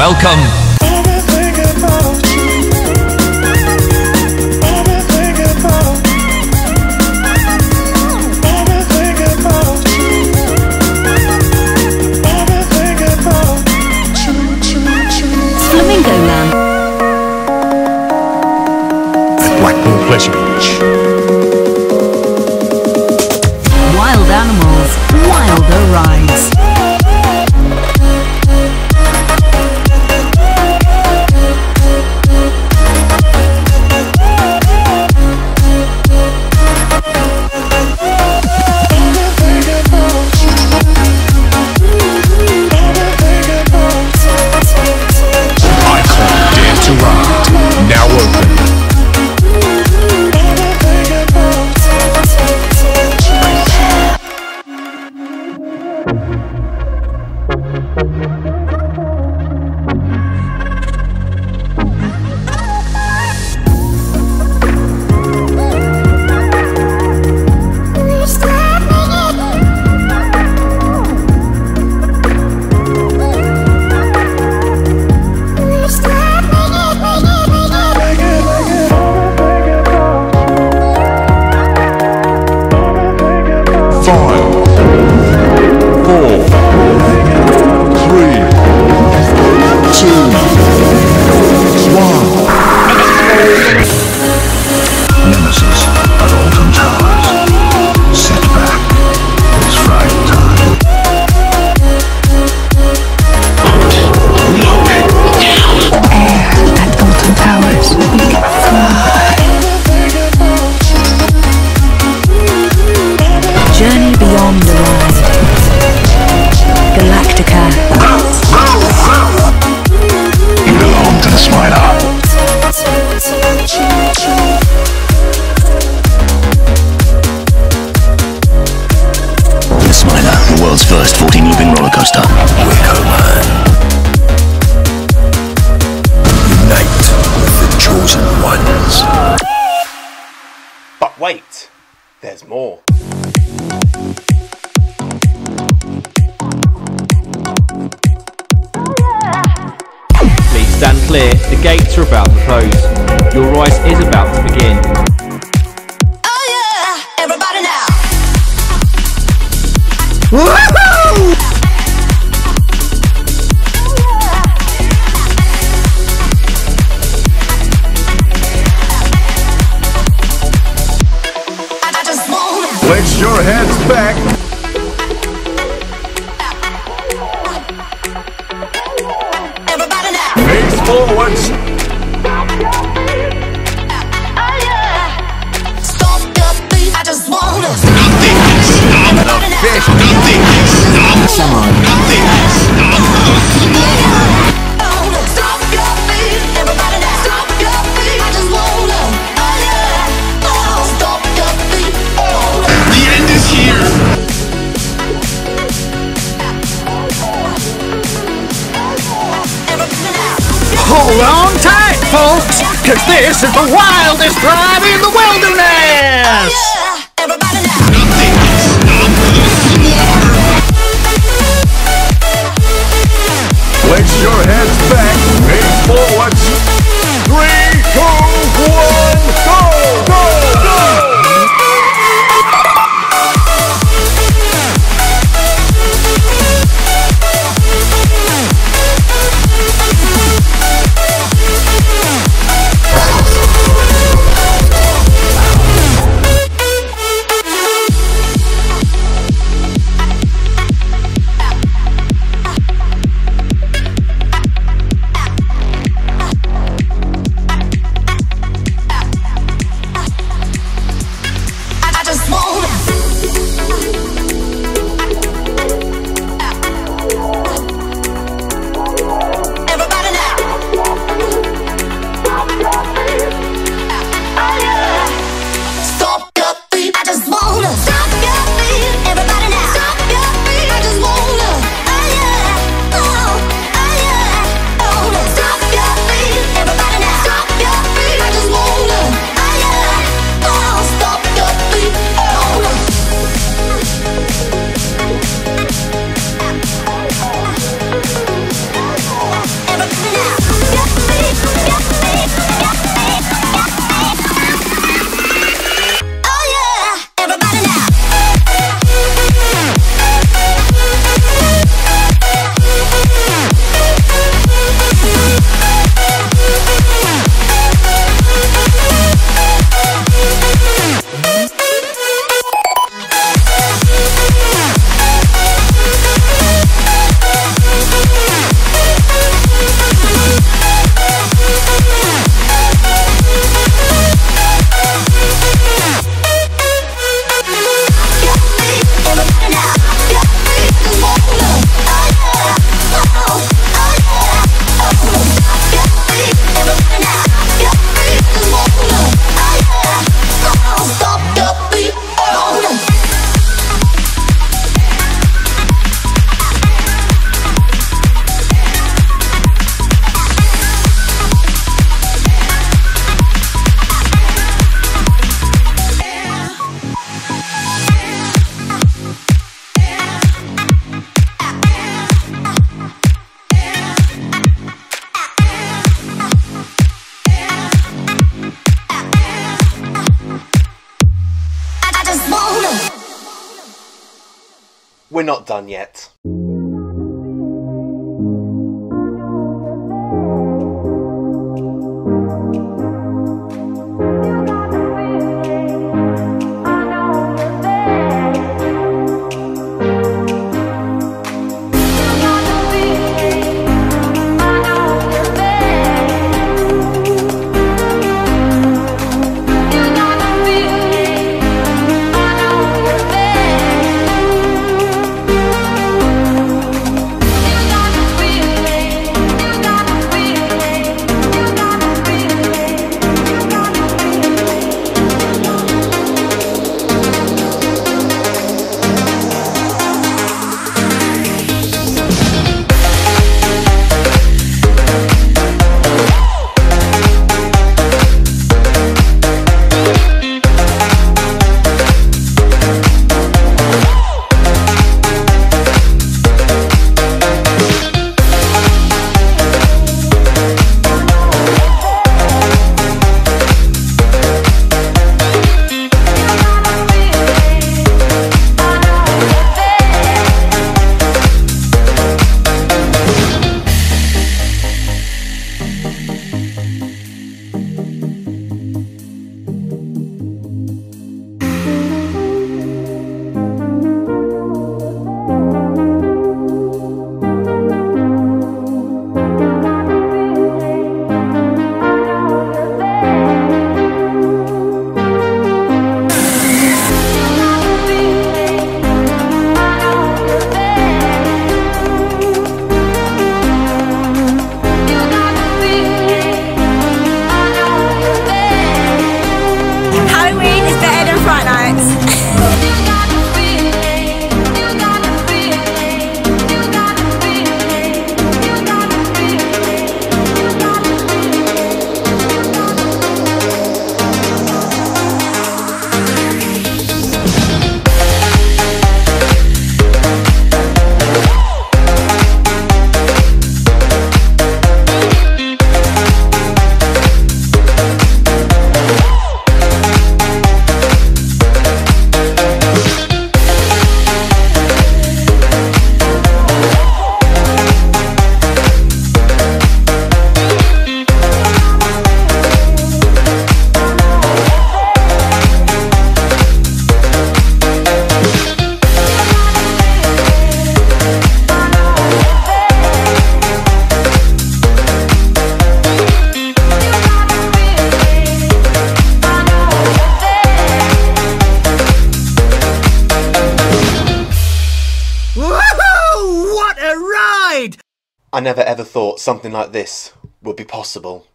welcome. Pleasure Beach. Wild animals, wilder rides. First 40-moving roller coaster. Wickerman. Unite with the chosen ones. But wait, there's more. Please stand clear. The gates are about to close. Your race is about to begin. Woohoo! Place your heads back. Everybody now. Face forwards. Stop your feet. I just wanna. Stop. Stop. Someone. Stop your feet, everybody now. Stop your feet, I just wanna. Oh yeah, oh, stop your feet. Oh. The end is here. Hold on tight, folks, 'cause this is the wildest ride in the wilderness. Oh, yeah. Place your heads back, face forward. 3, 2, 1, go, go, go! We're not done yet. I never ever thought something like this would be possible.